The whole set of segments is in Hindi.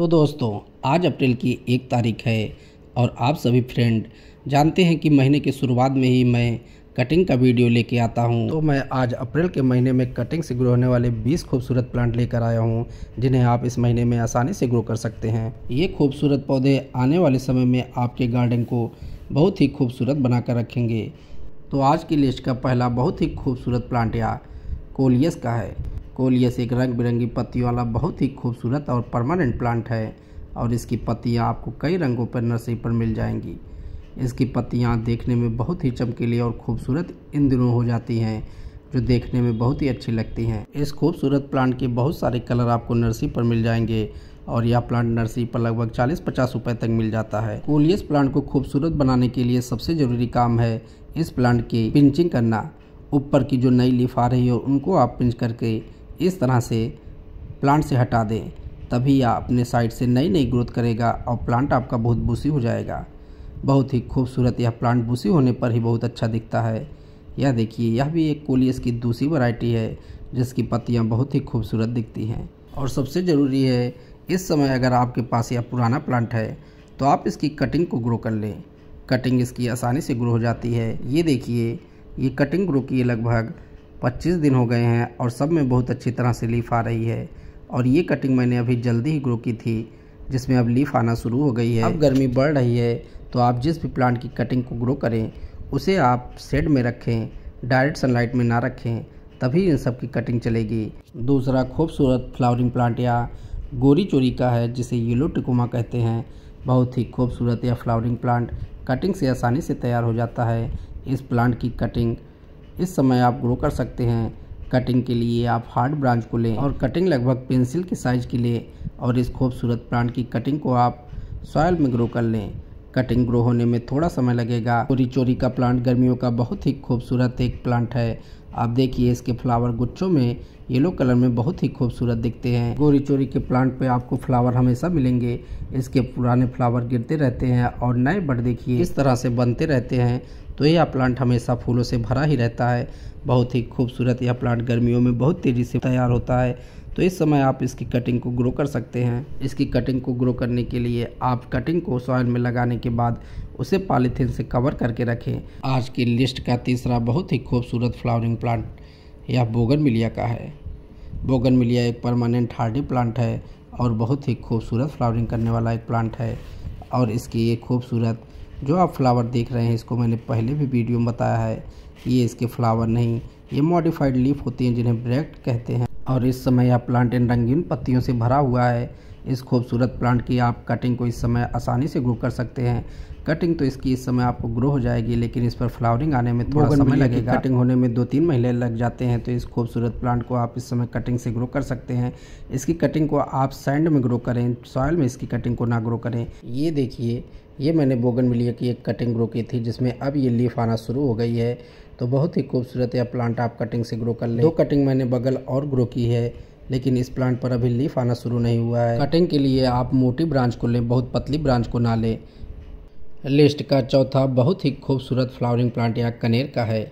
तो दोस्तों आज अप्रैल की 1 तारीख है और आप सभी फ्रेंड जानते हैं कि महीने की शुरुआत में ही मैं कटिंग का वीडियो लेके आता हूं। तो मैं आज अप्रैल के महीने में कटिंग से ग्रो होने वाले 20 खूबसूरत प्लांट लेकर आया हूं, जिन्हें आप इस महीने में आसानी से ग्रो कर सकते हैं। ये खूबसूरत पौधे आने वाले समय में आपके गार्डन को बहुत ही खूबसूरत बनाकर रखेंगे। तो आज की लिस्ट का पहला बहुत ही खूबसूरत प्लांट या कोलियस का है। कोलियस एक रंग बिरंगी पत्तियों वाला बहुत ही खूबसूरत और परमानेंट प्लांट है और इसकी पत्तियाँ आपको कई रंगों पर नर्सरी पर मिल जाएंगी। इसकी पत्तियाँ देखने में बहुत ही चमकीली और खूबसूरत इन दिनों हो जाती हैं, जो देखने में बहुत ही अच्छी लगती हैं। इस खूबसूरत प्लांट के बहुत सारे कलर आपको नर्सरी पर मिल जाएंगे और यह प्लांट नर्सरी पर लगभग 40-50 रुपए तक मिल जाता है। कोलियस प्लांट को खूबसूरत बनाने के लिए सबसे ज़रूरी काम है इस प्लांट की पिंचिंग करना। ऊपर की जो नई लीफ आ रही हो उनको आप पिंच करके इस तरह से प्लांट से हटा दें, तभी यह अपने साइड से नई ग्रोथ करेगा और प्लांट आपका बहुत बूसी हो जाएगा। बहुत ही खूबसूरत यह प्लांट बूसी होने पर ही बहुत अच्छा दिखता है। यह देखिए, यह भी एक कोलियस की दूसरी वैरायटी है जिसकी पत्तियां बहुत ही खूबसूरत दिखती हैं। और सबसे ज़रूरी है इस समय अगर आपके पास यह पुराना प्लांट है तो आप इसकी कटिंग को ग्रो कर लें। कटिंग इसकी आसानी से ग्रो हो जाती है। ये देखिए, ये कटिंग ग्रो की लगभग 25 दिन हो गए हैं और सब में बहुत अच्छी तरह से लीफ आ रही है। और ये कटिंग मैंने अभी जल्दी ही ग्रो की थी, जिसमें अब लीफ आना शुरू हो गई है। अब गर्मी बढ़ रही है तो आप जिस भी प्लांट की कटिंग को ग्रो करें उसे आप शेड में रखें, डायरेक्ट सनलाइट में ना रखें, तभी इन सब की कटिंग चलेगी। दूसरा खूबसूरत फ्लावरिंग प्लांट या गोरी चोरी का है, जिसे येलो टिकोमा कहते हैं। बहुत ही खूबसूरत यह फ्लावरिंग प्लांट कटिंग से आसानी से तैयार हो जाता है। इस प्लांट की कटिंग इस समय आप ग्रो कर सकते हैं। कटिंग के लिए आप हार्ड ब्रांच को लें और कटिंग लगभग पेंसिल के साइज़ की लें और इस खूबसूरत प्लांट की कटिंग को आप सॉयल में ग्रो कर लें। कटिंग ग्रो होने में थोड़ा समय लगेगा। गोरी चोरी का प्लांट गर्मियों का बहुत ही खूबसूरत एक प्लांट है। आप देखिए, इसके फ्लावर गुच्छों में येलो कलर में बहुत ही खूबसूरत दिखते हैं। गोरी चोरी के प्लांट पे आपको फ्लावर हमेशा मिलेंगे। इसके पुराने फ्लावर गिरते रहते हैं और नए बड देखिए इस तरह से बनते रहते हैं। तो यह प्लांट हमेशा फूलों से भरा ही रहता है। बहुत ही खूबसूरत यह प्लांट गर्मियों में बहुत तेज़ी से तैयार होता है। तो इस समय आप इसकी कटिंग को ग्रो कर सकते हैं। इसकी कटिंग को ग्रो करने के लिए आप कटिंग को सॉइल में लगाने के बाद उसे पॉलीथीन से कवर करके रखें। आज की लिस्ट का तीसरा बहुत ही खूबसूरत फ्लावरिंग प्लांट यह बोगनविलिया का है। बोगनविलिया एक परमानेंट हार्डी प्लांट है और बहुत ही खूबसूरत फ्लावरिंग करने वाला एक प्लांट है। और इसकी ये खूबसूरत जो आप फ्लावर देख रहे हैं, इसको मैंने पहले भी वीडियो में बताया है। ये इसके फ्लावर नहीं, ये मॉडिफाइड लीफ होती हैं, जिन्हें ब्रैक्ट कहते हैं। और इस समय यह प्लांट इन रंगीन पत्तियों से भरा हुआ है। इस खूबसूरत प्लांट की आप कटिंग को इस समय आसानी से ग्रो कर सकते हैं। कटिंग तो इसकी इस समय आपको ग्रो हो जाएगी, लेकिन इस पर फ्लावरिंग आने में थोड़ा समय लगेगा। कटिंग होने में 2-3 महीने लग जाते हैं। तो इस खूबसूरत प्लांट को आप इस समय कटिंग से ग्रो कर सकते हैं। इसकी कटिंग को आप सैंड में ग्रो करें, सॉयल में इसकी कटिंग को ना ग्रो करें। ये देखिए, ये मैंने बोगनविलिया की एक कटिंग ग्रो की थी, जिसमें अब ये लीफ आना शुरू हो गई है। तो बहुत ही खूबसूरत यह प्लांट आप कटिंग से ग्रो कर लें। 2 कटिंग मैंने बगल और ग्रो की है, लेकिन इस प्लांट पर अभी लीफ आना शुरू नहीं हुआ है। कटिंग के लिए आप मोटी ब्रांच को लें, बहुत पतली ब्रांच को ना लें। लिस्ट का चौथा बहुत ही खूबसूरत फ्लावरिंग प्लांट या कनेर का है।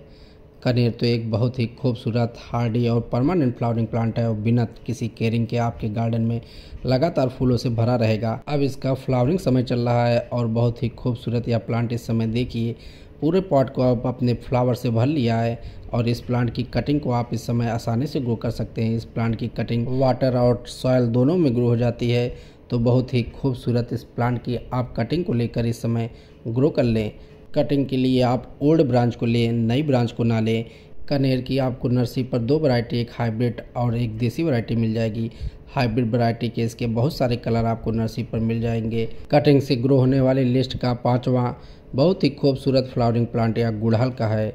कनेर तो एक बहुत ही खूबसूरत हार्डी और परमानेंट फ्लावरिंग प्लांट है और बिना किसी केयरिंग के आपके गार्डन में लगातार फूलों से भरा रहेगा। अब इसका फ्लावरिंग समय चल रहा है और बहुत ही खूबसूरत यह प्लांट इस समय देखिए पूरे पॉट को आप अपने फ्लावर से भर लिया है। और इस प्लांट की कटिंग को आप इस समय आसानी से ग्रो कर सकते हैं। इस प्लांट की कटिंग वाटर और सॉयल दोनों में ग्रो हो जाती है। तो बहुत ही खूबसूरत इस प्लांट की आप कटिंग को लेकर इस समय ग्रो कर लें। कटिंग के लिए आप ओल्ड ब्रांच को लें, नई ब्रांच को ना लें। कनेर की आपको नर्सरी पर 2 वैरायटी, एक हाइब्रिड और एक देसी वैरायटी मिल जाएगी। हाइब्रिड वैरायटी के इसके बहुत सारे कलर आपको नर्सरी पर मिल जाएंगे। कटिंग से ग्रो होने वाले लिस्ट का 5वां बहुत ही खूबसूरत फ्लावरिंग प्लांट या गुड़हल का है।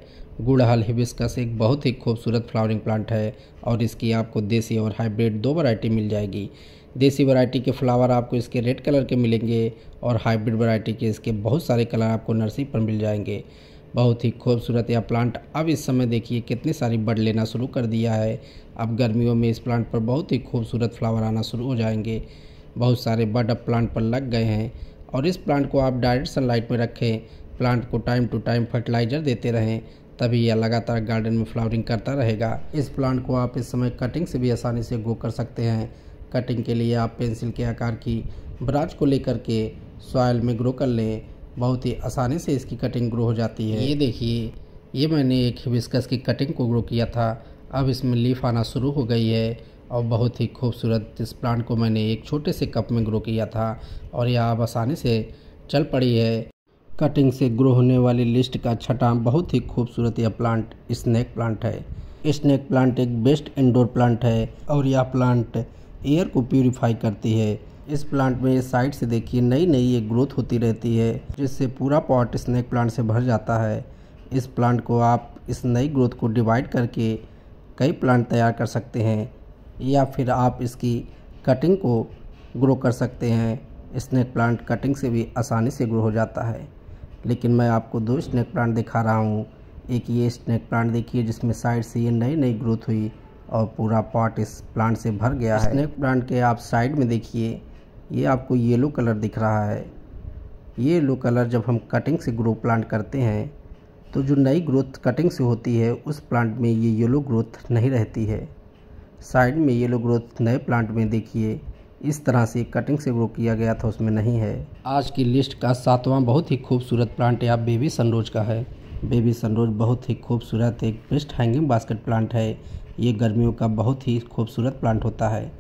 गुड़हल हिबिस्कस एक बहुत ही खूबसूरत फ्लावरिंग प्लांट है और इसकी आपको देसी और हाइब्रिड 2 वैरायटी मिल जाएगी। देसी वैरायटी के फ्लावर आपको इसके रेड कलर के मिलेंगे और हाइब्रिड वैरायटी के इसके बहुत सारे कलर आपको नर्सरी पर मिल जाएंगे। बहुत ही खूबसूरत यह प्लांट अब इस समय देखिए कितनी सारी बड लेना शुरू कर दिया है। अब गर्मियों में इस प्लांट पर बहुत ही खूबसूरत फ्लावर आना शुरू हो जाएंगे। बहुत सारे बड अब प्लांट पर लग गए हैं और इस प्लांट को आप डायरेक्ट सनलाइट में रखें। प्लांट को टाइम टू टाइम फर्टिलाइज़र देते रहें, तभी यह लगातार गार्डन में फ्लावरिंग करता रहेगा। इस प्लांट को आप इस समय कटिंग से भी आसानी से ग्रो कर सकते हैं। कटिंग के लिए आप पेंसिल के आकार की ब्रांच को लेकर के सॉइल में ग्रो कर लें, बहुत ही आसानी से इसकी कटिंग ग्रो हो जाती है। ये देखिए, ये मैंने एक हिबिस्कस की कटिंग को ग्रो किया था, अब इसमें लीफ आना शुरू हो गई है और बहुत ही खूबसूरत इस प्लांट को मैंने एक छोटे से कप में ग्रो किया था और यह अब आसानी से चल पड़ी है। कटिंग से ग्रो होने वाली लिस्ट का छठा बहुत ही खूबसूरत यह प्लांट स्नेक प्लांट है। स्नेक प्लांट एक बेस्ट इंडोर प्लांट है और यह प्लांट एयर को प्यूरिफाई करती है। इस प्लांट में साइड से देखिए नई नई ये ग्रोथ होती रहती है, जिससे पूरा पॉट स्नेक प्लांट से भर जाता है। इस प्लांट को आप इस नई ग्रोथ को डिवाइड करके कई प्लांट तैयार कर सकते हैं या फिर आप इसकी कटिंग को ग्रो कर सकते हैं। स्नेक प्लांट कटिंग से भी आसानी से ग्रो हो जाता है, लेकिन मैं आपको दो स्नेक प्लांट दिखा रहा हूँ। एक ये स्नेक प्लांट देखिए जिसमें साइड से ये नई नई ग्रोथ हुई और पूरा पॉट इस प्लांट से भर गया है। स्नेक प्लांट के आप साइड में देखिए ये आपको येलो कलर दिख रहा है। ये येलो कलर जब हम कटिंग से ग्रो प्लांट करते हैं तो जो नई ग्रोथ कटिंग से होती है उस प्लांट में ये येलो ग्रोथ नहीं रहती है। साइड में येलो ग्रोथ नए प्लांट में देखिए इस तरह से कटिंग से ग्रो किया गया था उसमें नहीं है। आज की लिस्ट का सातवां बहुत ही खूबसूरत प्लांट है आप बेबी सनरोज का है। बेबी सनरोज बहुत ही खूबसूरत एक बेस्ट हैंगिंग बास्केट प्लांट है। ये गर्मियों का बहुत ही खूबसूरत प्लांट होता है।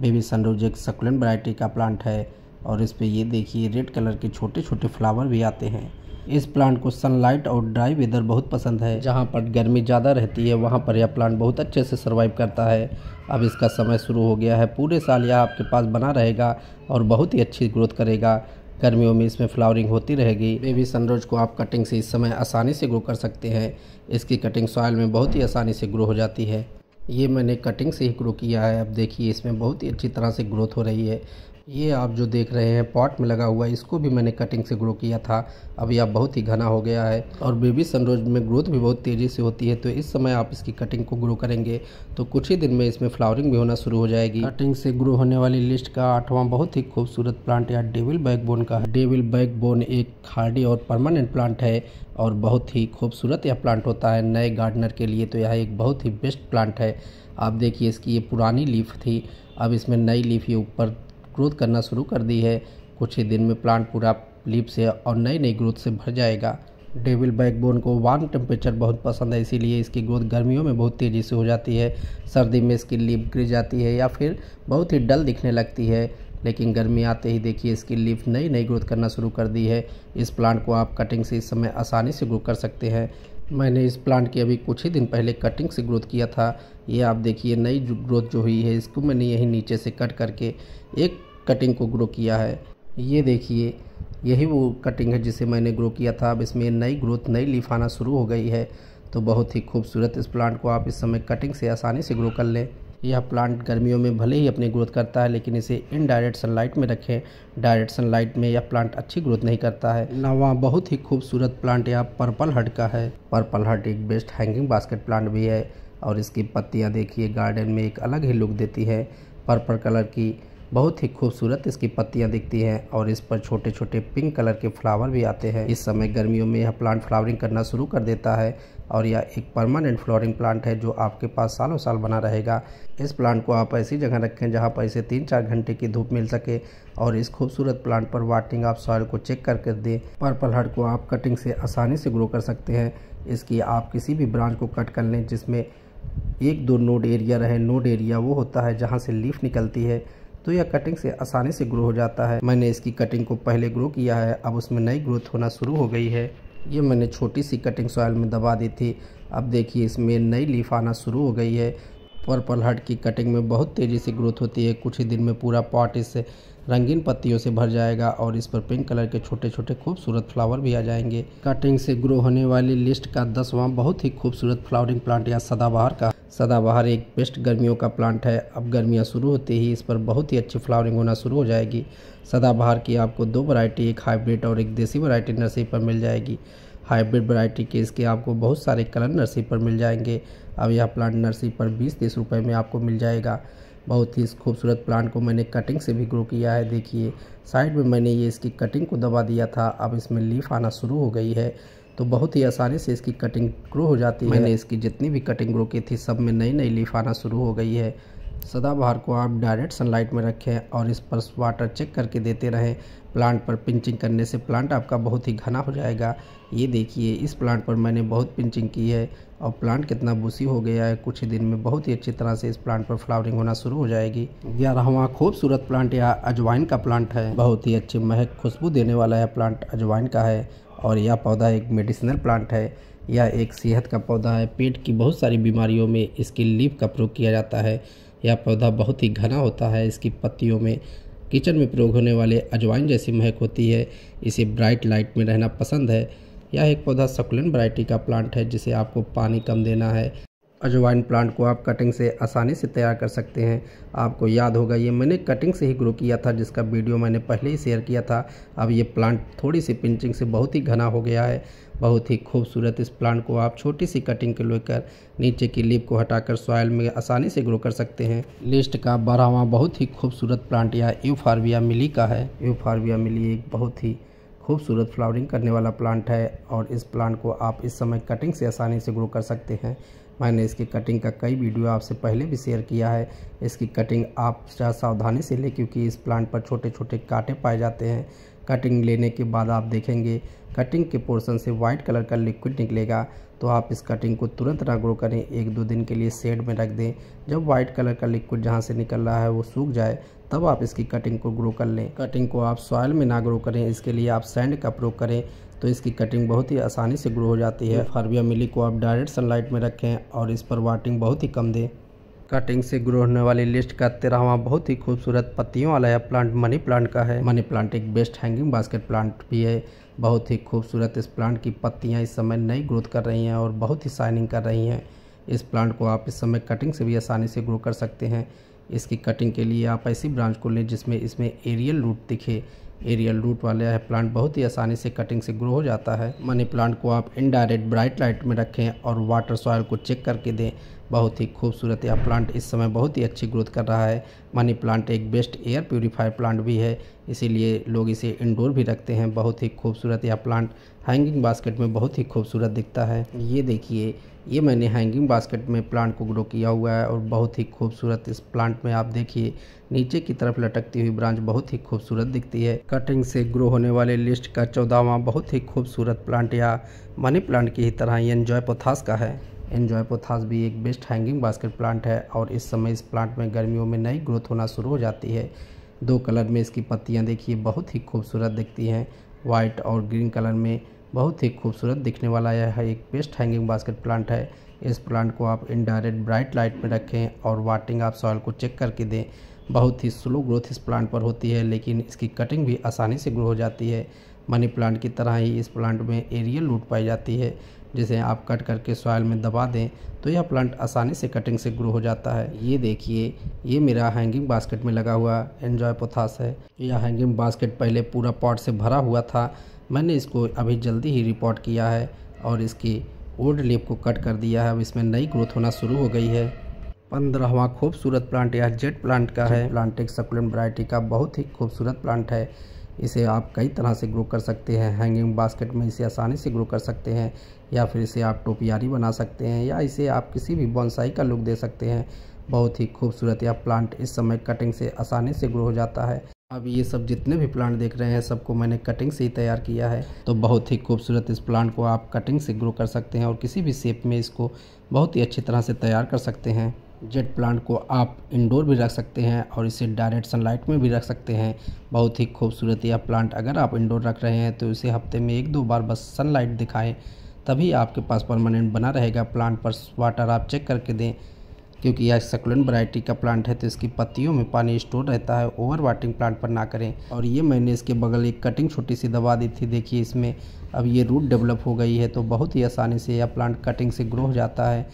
बेबी सनरोज एक सक्लेंट वैरायटी का प्लांट है और इस पे ये देखिए रेड कलर के छोटे छोटे फ्लावर भी आते हैं। इस प्लांट को सनलाइट और ड्राई वेदर बहुत पसंद है। जहाँ पर गर्मी ज़्यादा रहती है वहाँ पर यह प्लांट बहुत अच्छे से सर्वाइव करता है। अब इसका समय शुरू हो गया है, पूरे साल यह आपके पास बना रहेगा और बहुत ही अच्छी ग्रोथ करेगा। गर्मियों में इसमें फ्लावरिंग होती रहेगी। बेबी सनरोज को आप कटिंग से इस समय आसानी से ग्रो कर सकते हैं। इसकी कटिंग सॉइल में बहुत ही आसानी से ग्रो हो जाती है। ये मैंने कटिंग से ही ग्रो किया है। अब देखिए इसमें बहुत ही अच्छी तरह से ग्रोथ हो रही है। ये आप जो देख रहे हैं पॉट में लगा हुआ है, इसको भी मैंने कटिंग से ग्रो किया था। अब यह बहुत ही घना हो गया है और बेबी सनरोज में ग्रोथ भी बहुत तेज़ी से होती है। तो इस समय आप इसकी कटिंग को ग्रो करेंगे तो कुछ ही दिन में इसमें फ्लावरिंग भी होना शुरू हो जाएगी। कटिंग से ग्रो होने वाली लिस्ट का आठवां बहुत ही खूबसूरत प्लांट या डेविल बैकबोन का है। डेविल बैकबोन एक हार्डी और परमानेंट प्लांट है और बहुत ही खूबसूरत यह प्लांट होता है। नए गार्डनर के लिए तो यह एक बहुत ही बेस्ट प्लांट है। आप देखिए इसकी ये पुरानी लीफ थी, अब इसमें नई लीफ ये ऊपर ग्रोथ करना शुरू कर दी है। कुछ ही दिन में प्लांट पूरा लीफ से और नई नई ग्रोथ से भर जाएगा। डेविल बैकबोन को वार्म टेम्परेचर बहुत पसंद है, इसीलिए इसकी ग्रोथ गर्मियों में बहुत तेज़ी से हो जाती है। सर्दी में इसकी लीफ गिर जाती है या फिर बहुत ही डल दिखने लगती है, लेकिन गर्मी आते ही देखिए इसकी लीफ नई नई ग्रोथ करना शुरू कर दी है। इस प्लांट को आप कटिंग से इस समय आसानी से ग्रो कर सकते हैं। मैंने इस प्लांट की अभी कुछ ही दिन पहले कटिंग से ग्रोथ किया था। ये आप देखिए नई ग्रोथ जो हुई है इसको मैंने यहीं नीचे से कट करके एक कटिंग को ग्रो किया है। ये देखिए यही वो कटिंग है जिसे मैंने ग्रो किया था। अब इसमें नई ग्रोथ नई लीफ आना शुरू हो गई है। तो बहुत ही खूबसूरत इस प्लांट को आप इस समय कटिंग से आसानी से ग्रो कर लें। यह प्लांट गर्मियों में भले ही अपनी ग्रोथ करता है, लेकिन इसे इनडायरेक्ट सनलाइट में रखें। डायरेक्ट सनलाइट में यह प्लांट अच्छी ग्रोथ नहीं करता है। नौवां बहुत ही खूबसूरत प्लांट यह पर्पल हर्ट का है। पर्पल हर्ट एक बेस्ट हैंगिंग बास्केट प्लांट भी है और इसकी पत्तियाँ देखिए गार्डन में एक अलग ही लुक देती है। पर्पल कलर की बहुत ही खूबसूरत इसकी पत्तियां दिखती हैं और इस पर छोटे छोटे पिंक कलर के फ्लावर भी आते हैं। इस समय गर्मियों में यह प्लांट फ्लावरिंग करना शुरू कर देता है और यह एक परमानेंट फ्लोरिंग प्लांट है जो आपके पास सालों साल बना रहेगा। इस प्लांट को आप ऐसी जगह रखें जहां पर इसे 3-4 घंटे की धूप मिल सके और इस खूबसूरत प्लांट पर वाटरिंग आप सॉइल को चेक करके दें। पर्पल हर्ट को आप कटिंग से आसानी से ग्रो कर सकते हैं। इसकी आप किसी भी ब्रांच को कट कर लें जिसमें 1-2 नोड एरिया रहे। नोड एरिया वो होता है जहाँ से लीफ निकलती है, तो यह कटिंग से आसानी से ग्रो हो जाता है। मैंने इसकी कटिंग को पहले ग्रो किया है, अब उसमें नई ग्रोथ होना शुरू हो गई है। ये मैंने छोटी सी कटिंग सॉइल में दबा दी थी, अब देखिए इसमें नई लीफ आना शुरू हो गई है। पर्पल हर्ट की कटिंग में बहुत तेज़ी से ग्रोथ होती है। कुछ ही दिन में पूरा पॉट इस रंगीन पत्तियों से भर जाएगा और इस पर पिंक कलर के छोटे छोटे खूबसूरत फ्लावर भी आ जाएंगे। कटिंग से ग्रो होने वाली लिस्ट का 10वां बहुत ही खूबसूरत फ्लावरिंग प्लांट या सदाबहार का। सदाबहार एक बेस्ट गर्मियों का प्लांट है। अब गर्मियाँ शुरू होते ही इस पर बहुत ही अच्छी फ्लावरिंग होना शुरू हो जाएगी। सदाबहार की आपको 2 वैरायटी, एक हाइब्रिड और एक देसी वैरायटी नर्सरी पर मिल जाएगी। हाइब्रिड वैरायटी के इसके आपको बहुत सारे कलर नर्सरी पर मिल जाएंगे। अब यह प्लांट नर्सरी पर 20-30 रुपये में आपको मिल जाएगा। बहुत ही इस खूबसूरत प्लांट को मैंने कटिंग से भी ग्रो किया है। देखिए साइड में मैंने ये इसकी कटिंग को दबा दिया था, अब इसमें लीफ आना शुरू हो गई है तो बहुत ही आसानी से इसकी कटिंग ग्रो हो जाती है। मैंने इसकी जितनी भी कटिंग ग्रो की थी सब में नई नई लीफ आना शुरू हो गई है। सदाबहार को आप डायरेक्ट सनलाइट में रखें और इस पर वाटर चेक करके देते रहें। प्लांट पर पिंचिंग करने से प्लांट आपका बहुत ही घना हो जाएगा। ये देखिए, इस प्लांट पर मैंने बहुत पिंचिंग की है और प्लांट कितना बूसी हो गया है। कुछ ही दिन में बहुत ही अच्छी तरह से इस प्लांट पर फ्लावरिंग होना शुरू हो जाएगी। 11वां खूबसूरत प्लांट यह अजवाइन का प्लांट है। बहुत ही अच्छी महक खुशबू देने वाला यह प्लांट अजवाइन का है और यह पौधा एक मेडिसिनल प्लांट है। यह एक सेहत का पौधा है। पेट की बहुत सारी बीमारियों में इसकी लीफ का प्रयोग किया जाता है। यह पौधा बहुत ही घना होता है। इसकी पत्तियों में किचन में प्रयोग होने वाले अजवाइन जैसी महक होती है। इसे ब्राइट लाइट में रहना पसंद है। यह एक पौधा सक्लेंट वैरायटी का प्लांट है जिसे आपको पानी कम देना है। अजवाइन प्लांट को आप कटिंग से आसानी से तैयार कर सकते हैं। आपको याद होगा ये मैंने कटिंग से ही ग्रो किया था, जिसका वीडियो मैंने पहले ही शेयर किया था। अब ये प्लांट थोड़ी सी पिंचिंग से बहुत ही घना हो गया है। बहुत ही खूबसूरत इस प्लांट को आप छोटी सी कटिंग के लेकर नीचे की लीफ को हटाकर सॉइल में आसानी से ग्रो कर सकते हैं। लिस्ट का 12वां बहुत ही खूबसूरत प्लांट यह यूफॉर्बिया मिली का है। यूफॉर्बिया मिली एक बहुत ही खूबसूरत फ्लावरिंग करने वाला प्लांट है और इस प्लांट को आप इस समय कटिंग से आसानी से ग्रो कर सकते हैं। मैंने इसकी कटिंग का कई वीडियो आपसे पहले भी शेयर किया है। इसकी कटिंग आप सावधानी से लें क्योंकि इस प्लांट पर छोटे छोटे कांटे पाए जाते हैं। कटिंग लेने के बाद आप देखेंगे कटिंग के पोर्शन से वाइट कलर का लिक्विड निकलेगा, तो आप इस कटिंग को तुरंत ना ग्रो करें। 1-2 दिन के लिए शेड में रख दें। जब वाइट कलर का लिक्विड जहां से निकल रहा है वो सूख जाए तब आप इसकी कटिंग को ग्रो कर लें। कटिंग को आप सॉइल में ना ग्रो करें, इसके लिए आप सैंड का प्रयोग करें तो इसकी कटिंग बहुत ही आसानी से ग्रो हो जाती है। फार्बिया मिली को आप डायरेक्ट सनलाइट में रखें और इस पर वाटरिंग बहुत ही कम दें। कटिंग से ग्रो होने वाली लिस्ट का 13वां बहुत ही खूबसूरत पत्तियों वाला यह प्लांट मनी प्लांट का है। मनी प्लांट एक बेस्ट हैंगिंग बास्केट प्लांट भी है। बहुत ही खूबसूरत इस प्लांट की पत्तियां इस समय नई ग्रोथ कर रही हैं और बहुत ही शाइनिंग कर रही हैं। इस प्लांट को आप इस समय कटिंग से भी आसानी से ग्रो कर सकते हैं। इसकी कटिंग के लिए आप ऐसी ब्रांच को लें जिसमें इसमें एरियल रूट दिखे। एरियल रूट वाला यह प्लांट बहुत ही आसानी से कटिंग से ग्रो हो जाता है। मनी प्लांट को आप इनडायरेक्ट ब्राइट लाइट में रखें और वाटर सॉइल को चेक करके दें। बहुत ही खूबसूरत यह प्लांट इस समय बहुत ही अच्छी ग्रोथ कर रहा है। मनी प्लांट एक बेस्ट एयर प्यूरीफायर प्लांट भी है, इसीलिए लोग इसे इंडोर भी रखते हैं। बहुत ही खूबसूरत यह प्लांट हैंगिंग बास्केट में बहुत ही खूबसूरत दिखता है। ये देखिए, ये मैंने हैंगिंग बास्केट में प्लांट को ग्रो किया हुआ है और बहुत ही खूबसूरत इस प्लांट में आप देखिए नीचे की तरफ लटकती हुई ब्रांच बहुत ही खूबसूरत दिखती है। कटिंग से ग्रो होने वाले लिस्ट का 14वां बहुत ही खूबसूरत प्लांट या मनी प्लांट की ही तरह एन्जॉय पोथास का है। एन्जॉय पोथास भी एक बेस्ट हैंगिंग बास्केट प्लांट है और इस समय इस प्लांट में गर्मियों में नई ग्रोथ होना शुरू हो जाती है। 2 कलर में इसकी पत्तियां देखिए बहुत ही खूबसूरत दिखती हैं। वाइट और ग्रीन कलर में बहुत ही खूबसूरत दिखने वाला यह एक बेस्ट हैंगिंग बास्केट प्लांट है। इस प्लांट को आप इनडायरेक्ट ब्राइट लाइट में रखें और वाटरिंग आप सॉइल को चेक करके दें। बहुत ही स्लो ग्रोथ इस प्लांट पर होती है लेकिन इसकी कटिंग भी आसानी से ग्रो हो जाती है। मनी प्लांट की तरह ही इस प्लांट में एरियल रूट पाई जाती है, जिसे आप कट करके सॉइल में दबा दें तो यह प्लांट आसानी से कटिंग से ग्रो हो जाता है। ये देखिए, ये मेरा हैंगिंग बास्केट में लगा हुआ एन्जॉय पोथास है। यह हैंगिंग बास्केट पहले पूरा पॉट से भरा हुआ था। मैंने इसको अभी जल्दी ही रिपोर्ट किया है और इसकी ओल्ड लीफ को कट कर दिया है। अब इसमें नई ग्रोथ होना शुरू हो गई है। 15वां खूबसूरत प्लांट यह जेट प्लांट का है। प्लांट एक सक्लेंट वैरायटी का बहुत ही खूबसूरत प्लांट है। इसे आप कई तरह से ग्रो कर सकते हैं। हैंगिंग बास्केट में इसे आसानी से ग्रो कर सकते हैं या फिर इसे आप टोपियारी बना सकते हैं या इसे आप किसी भी बॉन्साई का लुक दे सकते हैं। बहुत ही खूबसूरत यह प्लांट इस समय कटिंग से आसानी से ग्रो हो जाता है। अब ये सब जितने भी प्लांट देख रहे हैं सबको मैंने कटिंग से ही तैयार किया है, तो बहुत ही खूबसूरत इस प्लांट को आप कटिंग से ग्रो कर सकते हैं और किसी भी शेप में इसको बहुत ही अच्छी तरह से तैयार कर सकते हैं। जेट प्लांट को आप इंडोर भी रख सकते हैं और इसे डायरेक्ट सनलाइट में भी रख सकते हैं। बहुत ही खूबसूरत यह प्लांट अगर आप इंडोर रख रहे हैं तो इसे हफ्ते में 1-2 बार बस सनलाइट दिखाएं, तभी आपके पास परमानेंट बना रहेगा। प्लांट पर वाटर आप चेक करके दें क्योंकि यह सक्लेंट वैरायटी का प्लांट है तो इसकी पत्तियों में पानी स्टोर रहता है। ओवर वाटरिंग प्लांट पर ना करें। और ये मैंने इसके बगल एक कटिंग छोटी सी दबा दी थी, देखिए इसमें अब ये रूट डेवलप हो गई है तो बहुत ही आसानी से यह प्लांट कटिंग से ग्रो हो जाता है।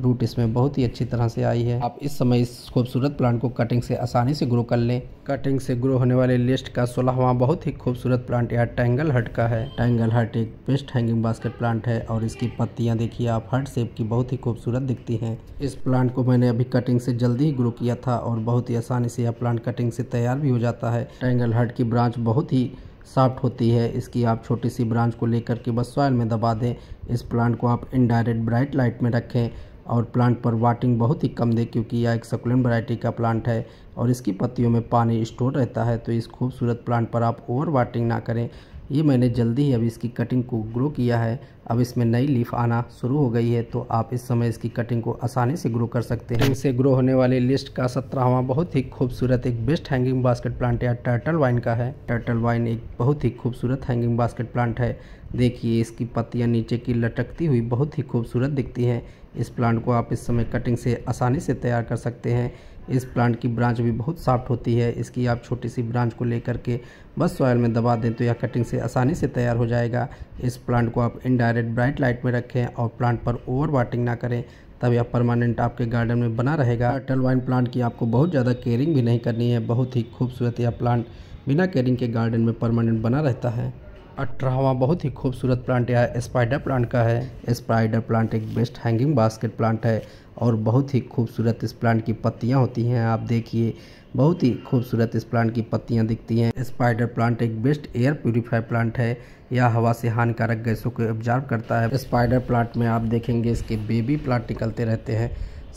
रूट इसमें बहुत ही अच्छी तरह से आई है। आप इस समय इस खूबसूरत प्लांट को कटिंग से आसानी से ग्रो कर लें। कटिंग से ग्रो होने वाले लिस्ट का 16वां बहुत ही खूबसूरत प्लांट यह टैंगल हट का है। टैंगल हट एक बेस्ट हैंगिंग बास्केट प्लांट है और इसकी पत्तियां देखिए आप हर्ट शेप की बहुत ही खूबसूरत दिखती हैं। इस प्लांट को मैंने अभी कटिंग से जल्दी ही ग्रो किया था और बहुत ही आसानी से यह प्लांट कटिंग से तैयार भी हो जाता है। टैंगल हट की ब्रांच बहुत ही सॉफ्ट होती है। इसकी आप छोटी सी ब्रांच को लेकर के बस सॉइल में दबा दें। इस प्लांट को आप इनडायरेक्ट ब्राइट लाइट में रखें और प्लांट पर वाटिंग बहुत ही कम दें क्योंकि यह एक सकुलेंट वैरायटी का प्लांट है और इसकी पत्तियों में पानी स्टोर रहता है, तो इस खूबसूरत प्लांट पर आप ओवर वाटिंग ना करें। ये मैंने जल्दी ही अभी इसकी कटिंग को ग्रो किया है, अब इसमें नई लीफ आना शुरू हो गई है, तो आप इस समय इसकी कटिंग को आसानी से ग्रो कर सकते हैं। इससे ग्रो होने वाले लिस्ट का 17वां बहुत ही खूबसूरत एक बेस्ट हैंगिंग बास्केट प्लांट या टर्टल वाइन का है। टर्टल वाइन एक बहुत ही खूबसूरत हैंगिंग बास्केट प्लांट है। देखिए इसकी पत्तियाँ नीचे की लटकती हुई बहुत ही खूबसूरत दिखती हैं। इस प्लांट को आप इस समय कटिंग से आसानी से तैयार कर सकते हैं। इस प्लांट की ब्रांच भी बहुत सॉफ्ट होती है। इसकी आप छोटी सी ब्रांच को लेकर के बस सॉइल में दबा दें तो यह कटिंग से आसानी से तैयार हो जाएगा। इस प्लांट को आप इनडायरेक्ट ब्राइट लाइट में रखें और प्लांट पर ओवर वाटिंग ना करें, तब यह परमानेंट आपके गार्डन में बना रहेगा। टर्टल वाइन प्लांट की आपको बहुत ज़्यादा केयरिंग भी नहीं करनी है। बहुत ही खूबसूरत यह प्लांट बिना केयरिंग के गार्डन में परमानेंट बना रहता है। 18वां बहुत ही खूबसूरत प्लांट यह स्पाइडर प्लांट का है। स्पाइडर प्लांट एक बेस्ट हैंगिंग बास्केट प्लांट है और बहुत ही खूबसूरत इस प्लांट की पत्तियां होती हैं। आप देखिए बहुत ही खूबसूरत इस प्लांट की पत्तियां दिखती हैं। स्पाइडर प्लांट एक बेस्ट एयर प्यूरीफायर प्लांट है। यह हवा से हानिकारक गैसों को एब्जॉर्ब करता है। स्पाइडर प्लांट में आप देखेंगे इसके बेबी प्लांट निकलते रहते हैं।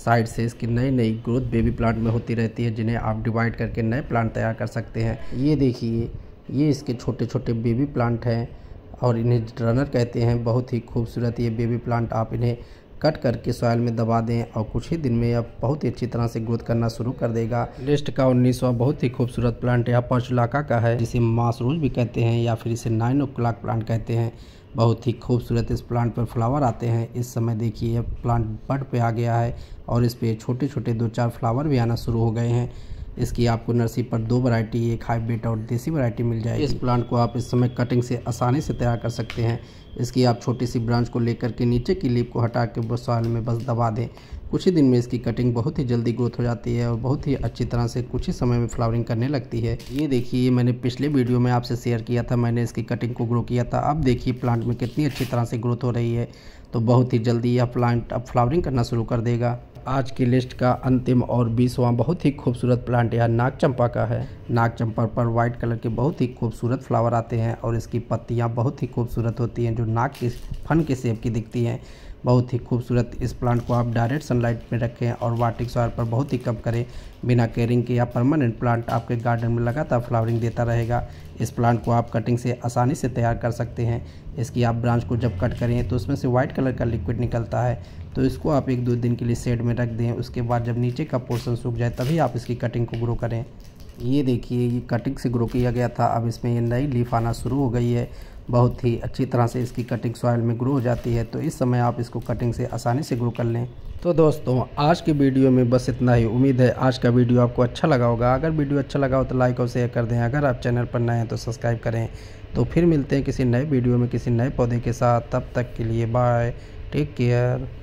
साइड से इसकी नई नई ग्रोथ बेबी प्लांट में होती रहती है, जिन्हें आप डिवाइड करके नए प्लांट तैयार कर सकते हैं। ये देखिए ये इसके छोटे छोटे बेबी प्लांट हैं और इन्हें रनर कहते हैं। बहुत ही खूबसूरत ये बेबी प्लांट, आप इन्हें कट करके सॉइल में दबा दें और कुछ ही दिन में यह बहुत ही अच्छी तरह से ग्रोथ करना शुरू कर देगा। लिस्ट का 19वां बहुत ही खूबसूरत प्लांट यह पर्चुलाका का है, जिसे मासरूज भी कहते हैं या फिर इसे 9 o'clock प्लांट कहते हैं। बहुत ही खूबसूरत इस प्लांट पर फ्लावर आते हैं। इस समय देखिए प्लांट बड पे आ गया है और इस पर छोटे छोटे 2-4 फ्लावर भी आना शुरू हो गए हैं। इसकी आपको नर्सरी पर 2 वैरायटी, एक हाइब्रिड और देसी वैरायटी मिल जाएगी। इस प्लांट को आप इस समय कटिंग से आसानी से तैयार कर सकते हैं। इसकी आप छोटी सी ब्रांच को लेकर के नीचे की लीफ को हटा के बस सॉइल में बस दबा दें। कुछ ही दिन में इसकी कटिंग बहुत ही जल्दी ग्रोथ हो जाती है और बहुत ही अच्छी तरह से कुछ ही समय में फ्लावरिंग करने लगती है। ये देखिए मैंने पिछले वीडियो में आपसे शेयर किया था, मैंने इसकी कटिंग को ग्रो किया था। अब देखिए प्लांट में कितनी अच्छी तरह से ग्रोथ हो रही है, तो बहुत ही जल्दी यह प्लांट अब फ्लावरिंग करना शुरू कर देगा। आज की लिस्ट का अंतिम और 20वां बहुत ही खूबसूरत प्लांट यह नाग चंपा का है। नाग चंपा पर वाइट कलर के बहुत ही खूबसूरत फ्लावर आते हैं और इसकी पत्तियां बहुत ही खूबसूरत होती हैं, जो नाग के फन के शेप की दिखती हैं। बहुत ही खूबसूरत इस प्लांट को आप डायरेक्ट सनलाइट में रखें और वाटिंग सॉइल पर बहुत ही कम करें। बिना केयरिंग के या परमानेंट प्लांट आपके गार्डन में लगातार फ्लावरिंग देता रहेगा। इस प्लांट को आप कटिंग से आसानी से तैयार कर सकते हैं। इसकी आप ब्रांच को जब कट करें तो उसमें से वाइट कलर का लिक्विड निकलता है, तो इसको आप 1-2 दिन के लिए शेड में रख दें। उसके बाद जब नीचे का पोर्शन सूख जाए तभी आप इसकी कटिंग को ग्रो करें। ये देखिए ये कटिंग से ग्रो किया गया था, अब इसमें ये नई लीफ आना शुरू हो गई है। बहुत ही अच्छी तरह से इसकी कटिंग सॉइल में ग्रो हो जाती है, तो इस समय आप इसको कटिंग से आसानी से ग्रो कर लें। तो दोस्तों आज की वीडियो में बस इतना ही। उम्मीद है आज का वीडियो आपको अच्छा लगा होगा। अगर वीडियो अच्छा लगा हो तो लाइक और शेयर कर दें। अगर आप चैनल पर नए हैं तो सब्सक्राइब करें। तो फिर मिलते हैं किसी नए वीडियो में किसी नए पौधे के साथ। तब तक के लिए बाय, टेक केयर।